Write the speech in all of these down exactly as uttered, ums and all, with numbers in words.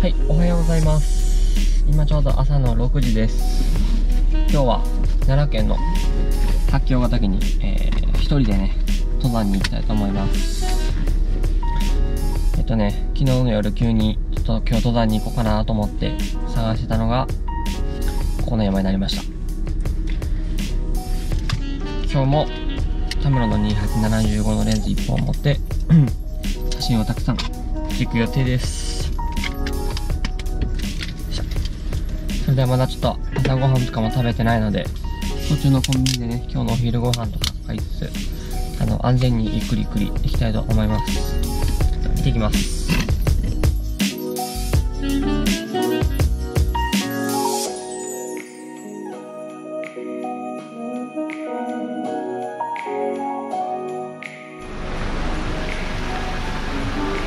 はい、おはようございます。今ちょうど朝のろくじです。今日は奈良県の八京ヶ岳に、えー、一人でね登山に行きたいと思います。えっとね昨日の夜急にちょっと今日登山に行こうかなと思って探してたのがこの山になりました。今日もタムロのにせんはっぴゃくななじゅうごのレンズいっぽんを持って写真をたくさん行く予定です。それではまだちょっと朝ごはんとかも食べてないので、途中のコンビニでね今日のお昼ご飯とか買いつつ、あの安全にゆっくりゆっくりいきたいと思います。行ってきます。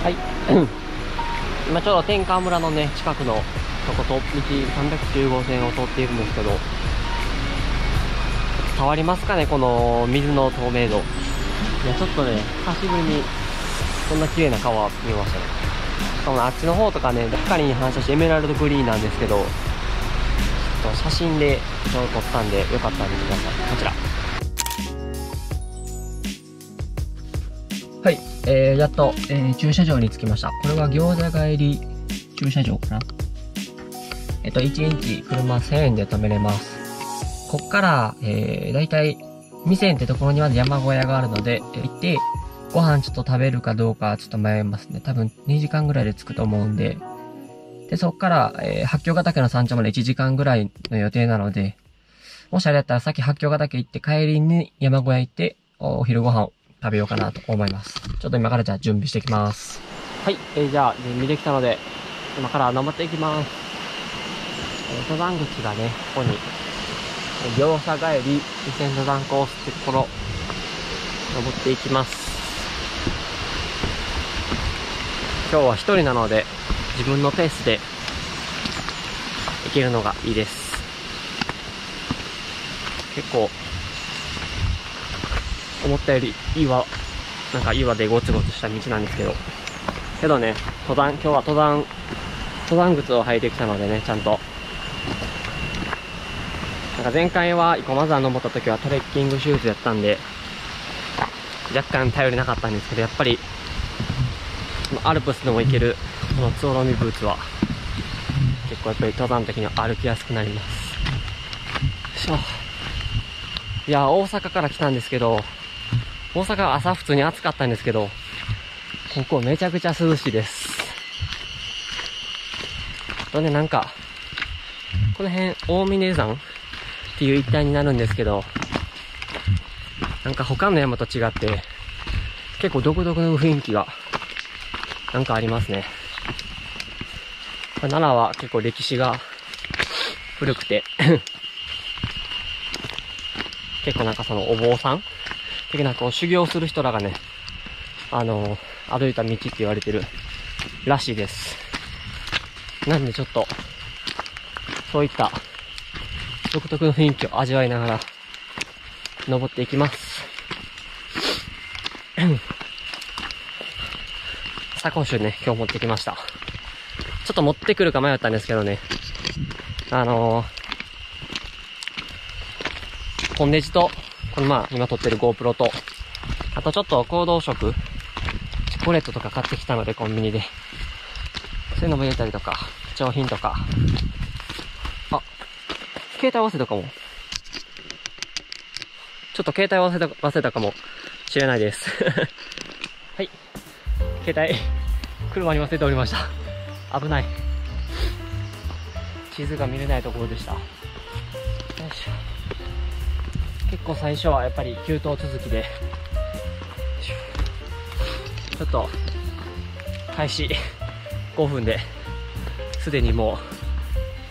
はい今ちょうど天川村のね近くのとこと道さんびゃくきゅうごうせんを通っているんですけど、変わりますかね、この水の透明度。いやちょっとね久しぶりにこんな綺麗な川見ましたね。しかもあっちの方とかね光に反射してエメラルドグリーンなんですけど、ちょっと写真でちょっと撮ったんでよかったら見てください。こちらはい、えー、やっと、えー、駐車場に着きました。これが餃子帰り駐車場かな。えっといちにち車せんえんで止めれます。こっから、えー、だいたいにせんってところには山小屋があるので、行って、ご飯ちょっと食べるかどうかちょっと迷いますね。多分にじかんぐらいで着くと思うんで。で、そっから、えー、八京ヶ岳の山頂までいちじかんぐらいの予定なので、もしあれだったらさっき八京ヶ岳行って帰りに山小屋行って、お昼ご飯を食べようかなと思います。ちょっと今からじゃあ準備していきます。はい、えー、じゃあ準備できたので、今から登っていきます。登山口がね、ここに。両者帰り、二千登山コースってところ、登っていきます。今日は一人なので、自分のペースで行けるのがいいです。結構、思ったより岩、なんか岩でゴツゴツした道なんですけど、けどね、登山、今日は登山、登山靴を履いてきたのでね、ちゃんと、なんか前回は生駒山登った時はトレッキングシューズやったんで若干頼りなかったんですけど、やっぱりアルプスでも行けるこのツオロミブーツは結構やっぱり登山の時には歩きやすくなります。よいしょ。いや大阪から来たんですけど、大阪は朝普通に暑かったんですけど、ここめちゃくちゃ涼しいです。あとねなんかこの辺大峰山っていう一帯になるんですけど、なんか他の山と違って結構独特の雰囲気がなんかありますね。奈良は結構歴史が古くて結構なんかそのお坊さん的なこう修行する人らがね、あのー、歩いた道って言われてるらしいです。なんでちょっとそういった独特の雰囲気を味わいながら登っていきます。サコッシュね、今日持ってきました。ちょっと持ってくるか迷ったんですけどね。あのー、コンデジと、このまあ今撮ってる GoPro と、あとちょっと行動食、チョコレートとか買ってきたのでコンビニで。そういうのも入れたりとか、貴重品とか。携帯忘れたかも。ちょっと携帯忘れた、忘れたかもしれないです。はい。携帯、車に忘れておりました。危ない。地図が見れないところでした。よいしょ。結構最初はやっぱり急登続きで、ちょっと、開始ごふんですでにもう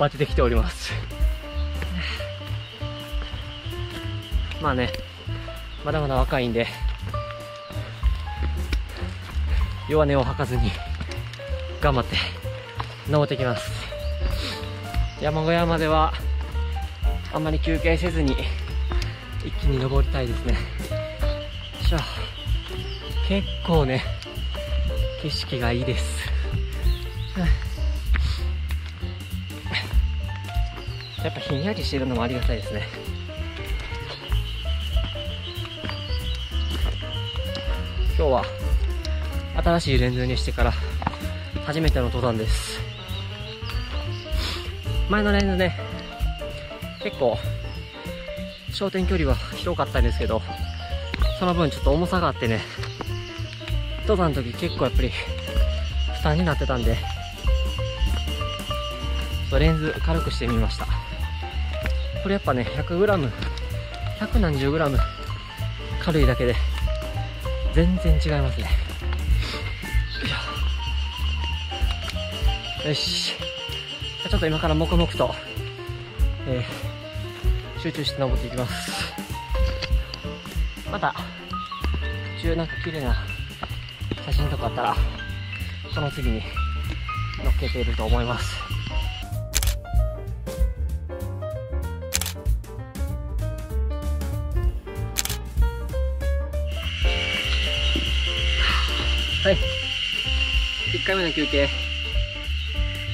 バテてきております。まあね、まだまだ若いんで、弱音を吐かずに、頑張って、登ってきます。山小屋までは、あんまり休憩せずに、一気に登りたいですね。よいしょ。結構ね、景色がいいです。やっぱひんやりしてるのもありがたいですね。今日は新しいレンズにしてから初めての登山です。前のレンズね、結構焦点距離は広かったんですけど、その分ちょっと重さがあってね、登山の時結構やっぱり負担になってたんで、レンズ軽くしてみました。これやっぱね ひゃくグラム ひゃくなんじゅうグラム 軽いだけで全然違いますね。よし、ちょっと今から黙々と、えー、集中して登っていきます。また途中なんか綺麗な写真とかあったらその次に乗っけていると思います。はい、いっかいめの休憩。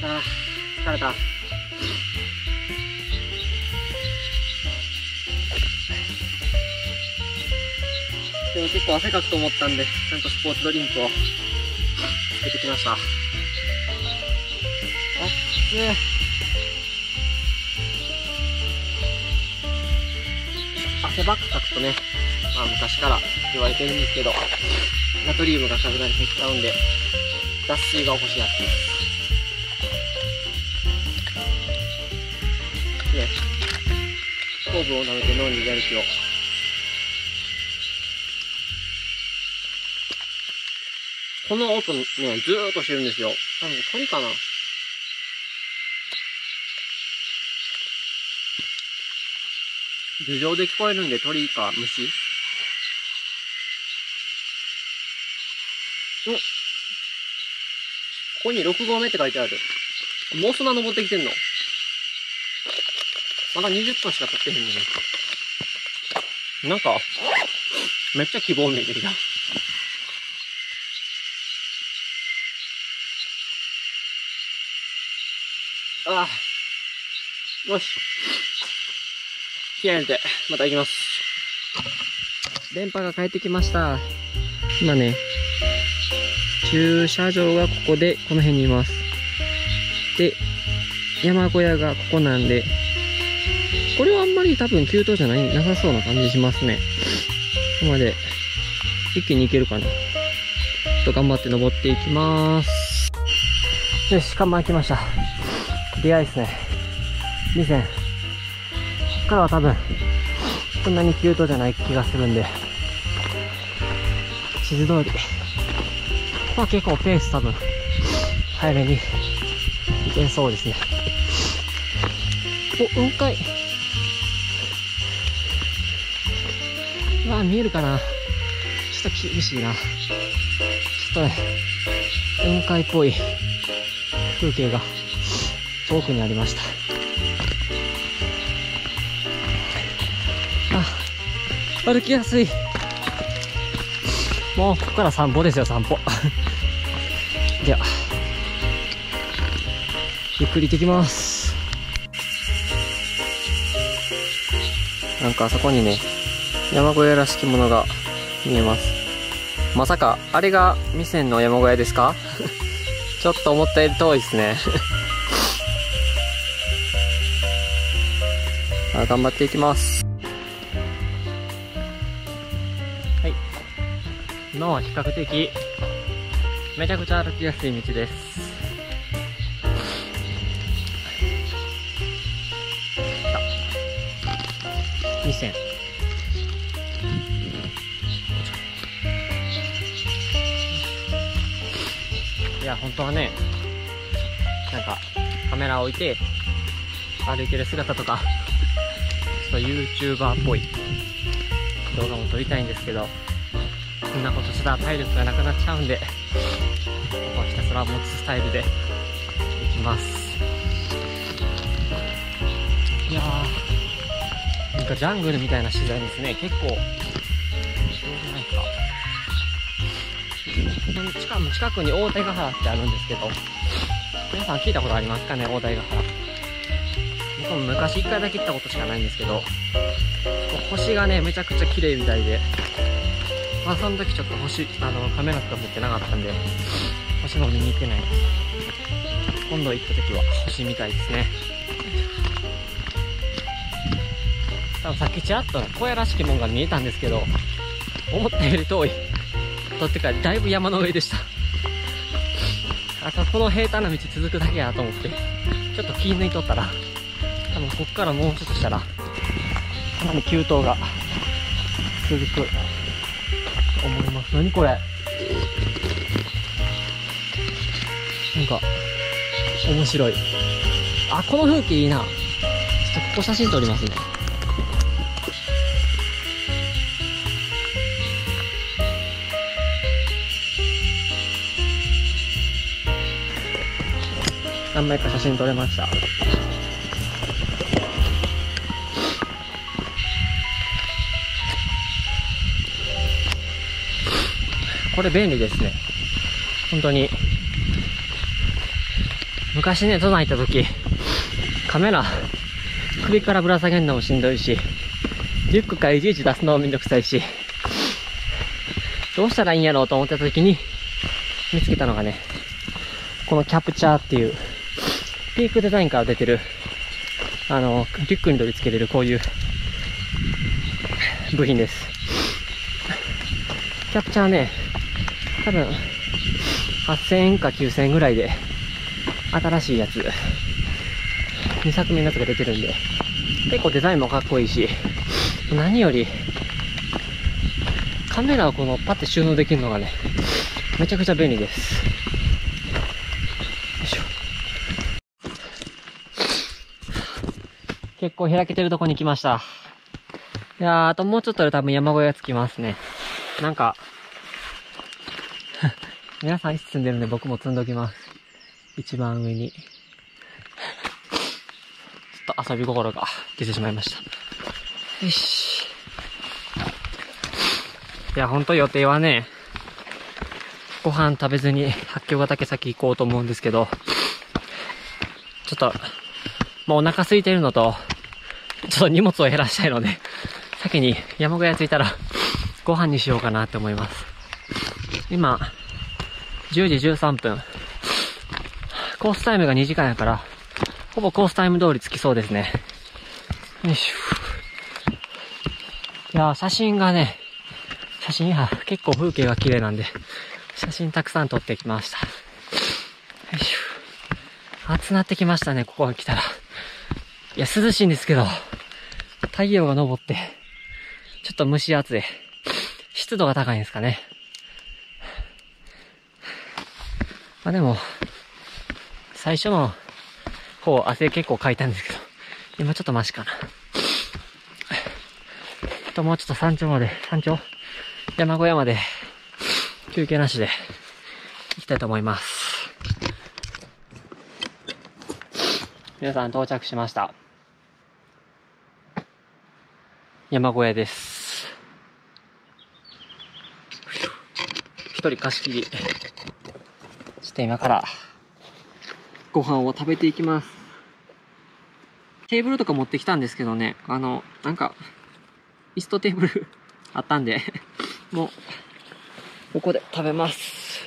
あー、疲れた。でも結構汗かくと思ったんで、ちゃんとスポーツドリンクをつけてきました。あっつい。汗ばっかくとね、まあ昔から言われてるんですけど、ナトリウムが削減してきちゃうんで、脱水が起こしやすいです。で、糖分を舐めて脳にやる気を。この音ね、ずーっとしてるんですよ。多分鳥かな。頭上で聞こえるんで、鳥か虫。お、ここにろくごうめって書いてある。もうそんな登ってきてんの？まだにじゅっぷんしか経ってへんのに。なんか、めっちゃ希望見えてきた。ああ。よし。気合入れて、また行きます。電波が帰ってきました。今ね、駐車場がここで、この辺にいます。で、山小屋がここなんで、これはあんまり多分急登じゃない、なさそうな感じしますね。ここまで、一気に行けるかな。ちょっと頑張って登っていきまーす。よし、看板来ました。でかいですね。にせん。こっからは多分、そんなに急登じゃない気がするんで、地図通り。まあ結構ペース多分早めにいけそうですね。お、雲海。うわ、見えるかな。ちょっと厳しいな。ちょっとね、雲海っぽい風景が遠くにありました。あ、歩きやすい。もうここから散歩ですよ、散歩。では、ゆっくり行ってきます。なんかあそこにね、山小屋らしきものが見えます。まさか、あれが味仙の山小屋ですか？ちょっと思ったより遠いですね。あ、頑張っていきます。はい。今は比較的、めちゃくちゃ歩きやすい道です。味仙。いや、本当はね、なんか、カメラを置いて、歩いてる姿とか、ちょっと YouTuber っぽい動画も撮りたいんですけど、そんなことしたら体力がなくなっちゃうんで、ここはひたすら持つスタイルでいきます。いやー、なんかジャングルみたいな自然ですね。結構なんか近く、近くに大手ヶ原ってあるんですけど、皆さん聞いたことありますかね？大手ヶ原。これ昔いっかいだけ行ったことしかないんですけど、星がねめちゃくちゃ綺麗みたいで、まあその時ちょっと星あのカメラとか持ってなかったんで星も見に行ってないんです。今度行った時は星みたいですね。多分さっきちらっと小屋らしきもんが見えたんですけど、思ったより遠いとってかだいぶ山の上でした。あとこの平坦な道続くだけやと思ってちょっと気抜いとったら、多分こっからもうちょっとしたらかなり急登が続くと思います。何これ、なんか面白い。あ、この風景いいな。ちょっとここ写真撮りますね。何枚か写真撮れました。これ便利ですね、本当に。昔ね、都内行った時カメラ首からぶら下げるのもしんどいし、リュックからいちいち出すのもめんどくさいし、どうしたらいいんやろうと思ってた時に見つけたのがね、このキャプチャーっていうピークデザインから出てる、あの、リュックに取り付けれるこういう部品です。キャプチャーね、多分、はっせんえんかきゅうせんえんぐらいで、新しいやつ、にさくめのやつが出てるんで、結構デザインもかっこいいし、何より、カメラをこのパッて収納できるのがね、めちゃくちゃ便利です。結構開けてるとこに来ました。いやー、あともうちょっとで多分山小屋着きますね。なんか、皆さんいつ積んでるんで僕も積んどきます。一番上に。ちょっと遊び心が出てしまいました。よし。いや、ほんと予定はね、ご飯食べずに八京ヶ岳先行こうと思うんですけど、ちょっと、もうお腹空いてるのと、ちょっと荷物を減らしたいので、先に山小屋着いたらご飯にしようかなって思います。今、じゅうじじゅうさんぷん。コースタイムがにじかんやから、ほぼコースタイム通り着きそうですね。よいしょ。いやー、写真がね、写真や、結構風景が綺麗なんで、写真たくさん撮ってきました。よいしょ。暑なってきましたね、ここが来たら。いや、涼しいんですけど、太陽が昇って、ちょっと蒸し暑い。湿度が高いんですかね。まあでも、最初の方、汗結構かいたんですけど、今ちょっとマシかな。あともうちょっと山頂まで、山頂山小屋まで、休憩なしで、行きたいと思います。皆さん到着しました。山小屋です。一人貸し切り。ちょっと今からご飯を食べていきます。テーブルとか持ってきたんですけどね、あの、なんか、椅子とテーブルあったんで、もう、ここで食べます。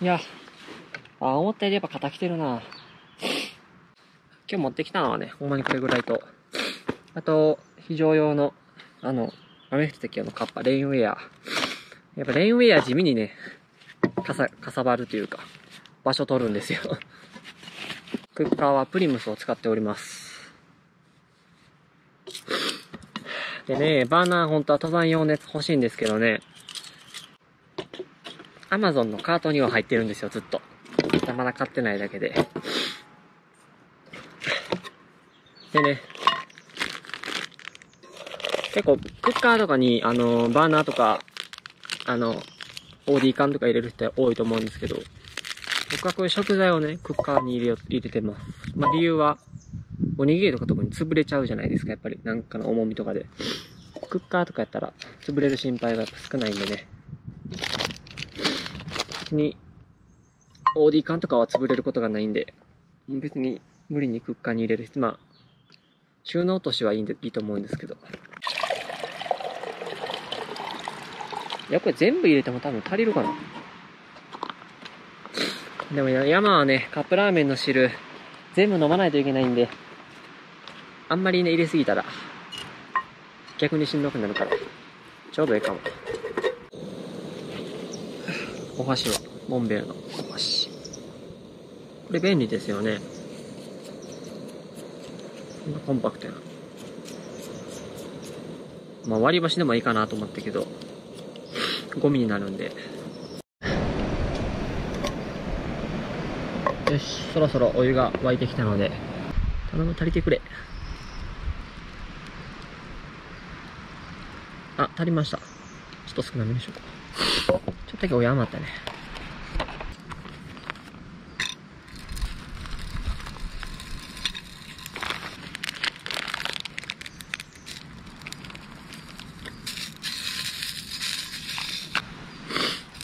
いや、あ、思ったよりやっぱ肩きてるな。今日持ってきたのはね、ほんまにこれぐらいと、あと、非常用の、あの、雨降ってた時のカッパ、レインウェア。やっぱレインウェア地味にね、かさ、かさばるというか、場所取るんですよ。クッカーはプリムスを使っております。でね、バーナー本当は登山用熱欲しいんですけどね、アマゾンのカートには入ってるんですよ、ずっと。まだ買ってないだけで。でね、結構、クッカーとかに、あの、バーナーとか、あの、オーディー 缶とか入れる人多いと思うんですけど、僕はこういう食材をね、クッカーに入れよ、入れてます。まあ、理由は、おにぎりとか特に潰れちゃうじゃないですか、やっぱり。なんかの重みとかで。クッカーとかやったら、潰れる心配が少ないんでね。別に、オーディー 缶とかは潰れることがないんで、別に、無理にクッカーに入れる必要、まあ収納落としはいいんでいいと思うんですけど、いやこれ全部入れても多分足りるかな。でも山はね、カップラーメンの汁全部飲まないといけないんで、あんまりね入れすぎたら逆にしんどくなるから、ちょうどいいかも。お箸はモンベルのお箸、これ便利ですよね。コンパクトやな。まあ割り箸でもいいかなと思ったけど、ゴミになるんで。よし、そろそろお湯が沸いてきたので、頼む、足りてくれ。あ、足りました。ちょっと少なめにしようか。ちょっと今日お湯余ったね。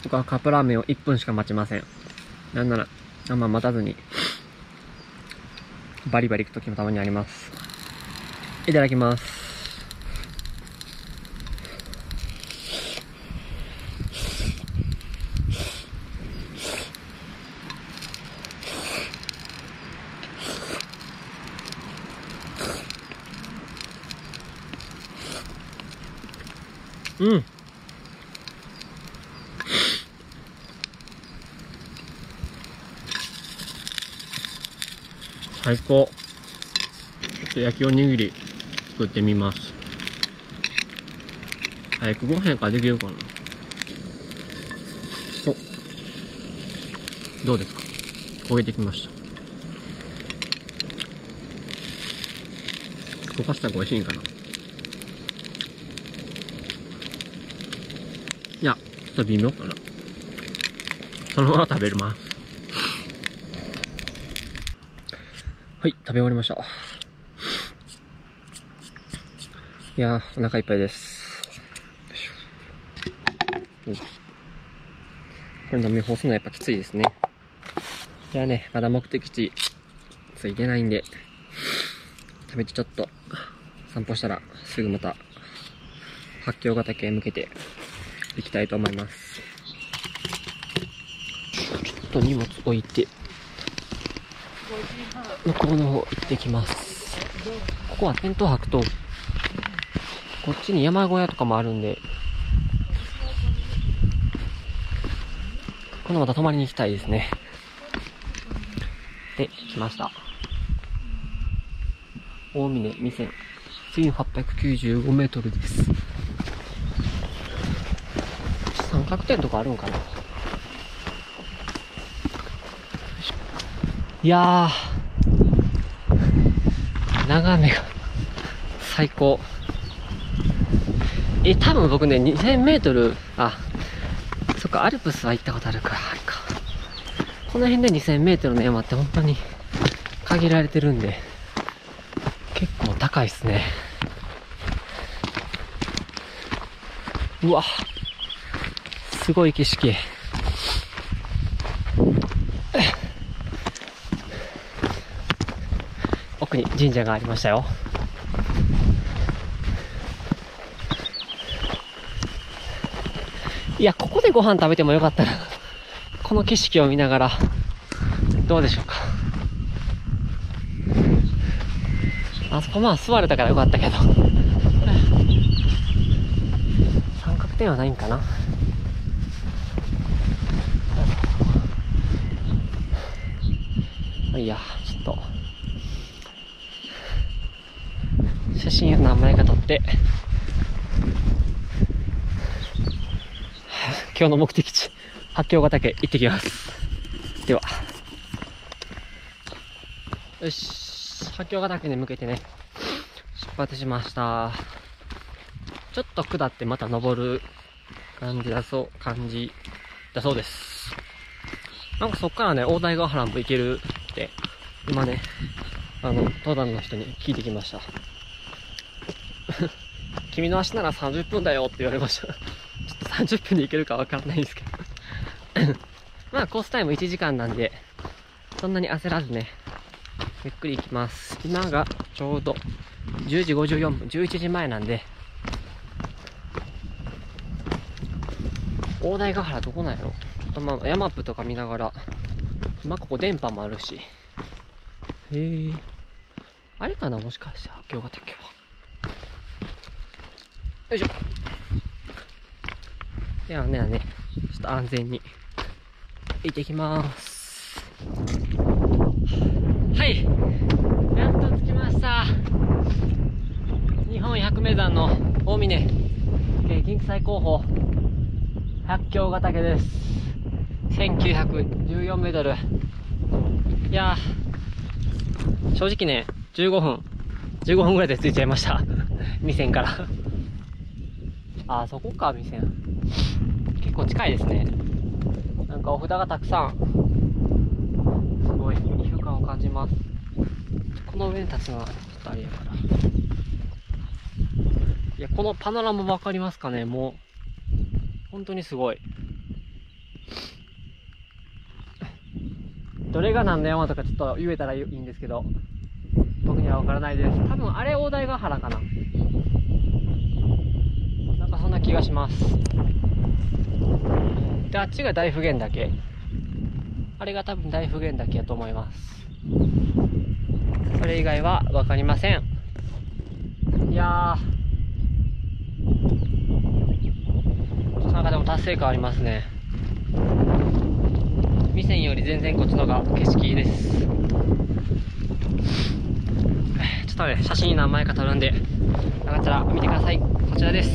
僕はカップラーメンをいっぷんしか待ちません。なんなら、あんま待たずに、バリバリ行くときもたまにあります。いただきます。うん。最高。ちょっと焼きおにぎり作ってみます。早くご飯からできるかな。お、どうですか、焦げてきました。パスタが美味しいんかな。いや、ちょっと微妙かな。そのまま食べるます。はい、食べ終わりました。いやー、お腹いっぱいです。これ飲み干すのはやっぱきついですね。じゃあね、まだ目的地ついてないんで、食べてちょっと散歩したらすぐまた八京ヶ岳へ向けて行きたいと思います。ちょっと荷物置いて、向こうの方行ってきます。ここはテント泊と、こっちに山小屋とかもあるんで、今度また泊まりに行きたいですね。で、来ました。大峰二千、せんはっぴゃくきゅうじゅうごメートルです。三角点とかあるんかな。いやー、眺めが最高。え、多分僕ね、にせんメートル、あ、そっか、アルプスは行ったことあるから、あれか。この辺でにせんメートルの山って本当に限られてるんで、結構高いっすね。うわ、すごい景色。奥に神社がありましたよ。いや、ここでご飯食べてもよかったな。この景色を見ながら、どうでしょうか。あそこまあ座れたからよかったけど。三角点はないんかな。いや、ちょっと。写真を何枚か撮って今日の目的地八京ヶ岳行ってきます。では、よし、八京ヶ岳に向けてね、出発しました。ちょっと下ってまた登る感じだそう感じだそうです。なんかそっからね、大台ヶ原も行けるって今ね、あの登山の人に聞いてきました。君の足ならさんじゅっぷんだよって言われました。ちょっとさんじゅっぷんで行けるか分かんないんですけどまあコースタイムいちじかんなんで、そんなに焦らずね、ゆっくり行きます。今がちょうどじゅうじごじゅうよんぷん、じゅういちじまえなんで、大台ヶ原どこなんやろ。まあ、ヤマップとか見ながら、まあ、ここ電波もあるし、へえ、あれかな、もしかしたら今日がたっけは。よいしょ。ではね、ね、ちょっと安全に行ってきまーす。はい、やっと着きました。日本百名山の大峰、えー、近畿最高峰百京ヶ岳です。せんきゅうひゃくじゅうよんメートル。いやー、正直ね、じゅうごふん、じゅうごふんぐらいで着いちゃいました。味仙から。あー、そこか、味仙。結構近いですね。なんかお札がたくさん。すごい、皮膚感を感じます。この上に立つのは、ちょっとあれやから。いや、このパノラマわかりますかね、もう。本当にすごい。どれが何の山とかちょっと言えたらいいんですけど、僕には分からないです。多分あれ大台ヶ原かな、なんかそんな気がします。で、あっちが大普賢岳、あれが多分大普賢岳やと思います。それ以外は分かりません。いやー、なんかでも達成感ありますね。味仙より全然こっちのが景色いいです。ちょっとね、写真何枚か撮るんで、よかったら見てください。こちらです。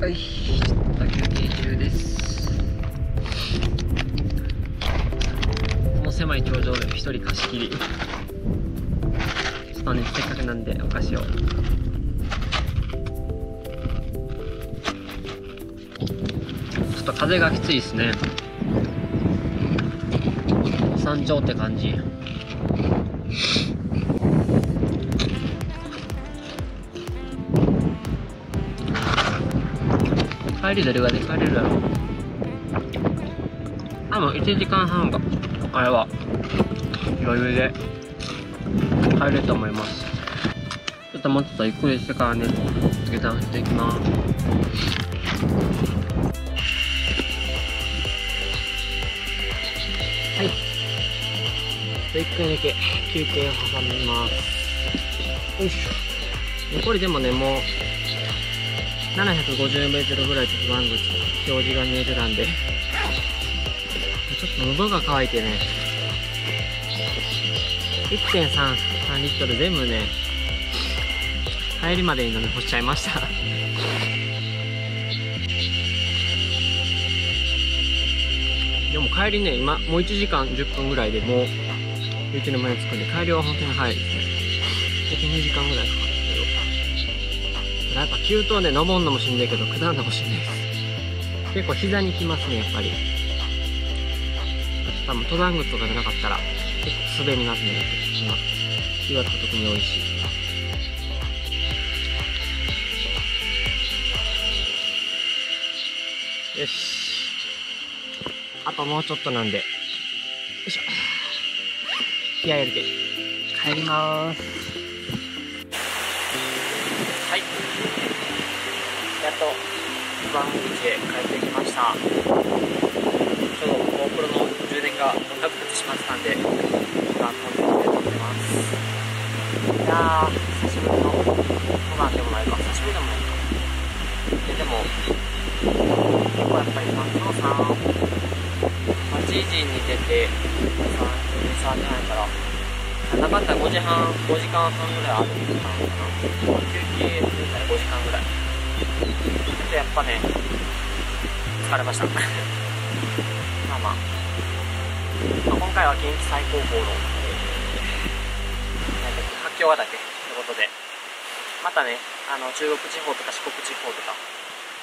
はい、ちょっと休憩中です。この狭い頂上で一人貸し切り。ちょっとね、せっかくなんでお菓子を。ちょっと風がきついですね。山頂って感じ。帰りどれぐらいで帰れるだろう。あ、もういちじかんはんがあれは余裕で帰れると思います。ちょっともうちょっとゆっくりしてからね、下山していきます。はい、いっぷんだけ休憩を挟みます。よいしょ。残りでもね、もうななひゃくごじゅうメートルぐらい登山口表示が見えてたんで、ちょっと喉が渇いてね、 いってんさんリットル全部ね、帰りまでに飲み干しちゃいました。でも帰りね、今もういちじかんじゅっぷんぐらいでもう家の前に着くんで、帰りは本当に早いですね。にじかんぐらいかかる。やっぱ急登で登んのもしんどいけど、下るのもしんどいです。結構膝にきますね、やっぱり。多分登山靴とかじゃなかったら結構滑りますね。岩とか特に多いし。よし、あともうちょっとなんで、よいしょ、気合い入れて帰りまーす。やっと登山口へ帰ってきました。ちょうど GoPro の充電がなくなってしまってたんで、今飛んでいきたいと思います。いやー、久しぶりの登山でもないか、久しぶりでもないか。でも結構やっぱり山頂さんはちじに出てさんじじゃないから、なかったらごじはん、ごじかんはんぐらい歩いてたのかな。休憩してたらごじかんぐらい。ちょっとやっぱね、疲れました。まあまあ、まあ、今回は近畿最高峰の八京ヶ岳ということで、またね、あの中国地方とか四国地方とか、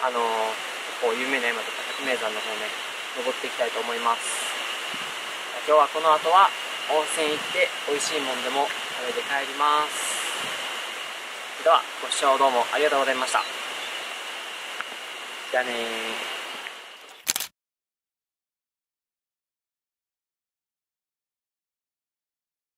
あのー、結構有名な山とか名山の方ね、登っていきたいと思います。今日はこの後は温泉行って美味しいもんでも食べて帰ります。ではご視聴どうもありがとうございました。じゃあねー。